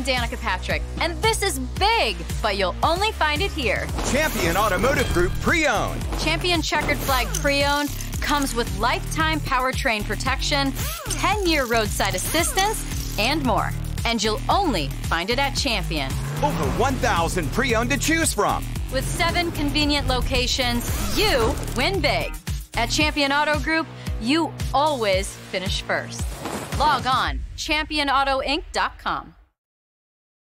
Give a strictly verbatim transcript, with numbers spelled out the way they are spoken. I'm Danica Patrick, and this is big, but you'll only find it here. Champion Automotive Group Pre-Owned. Champion Checkered Flag Pre-Owned comes with lifetime powertrain protection, ten-year roadside assistance, and more. And you'll only find it at Champion. Over one thousand pre-owned to choose from. With seven convenient locations, you win big. At Champion Auto Group, you always finish first. Log on, champion auto inc dot com.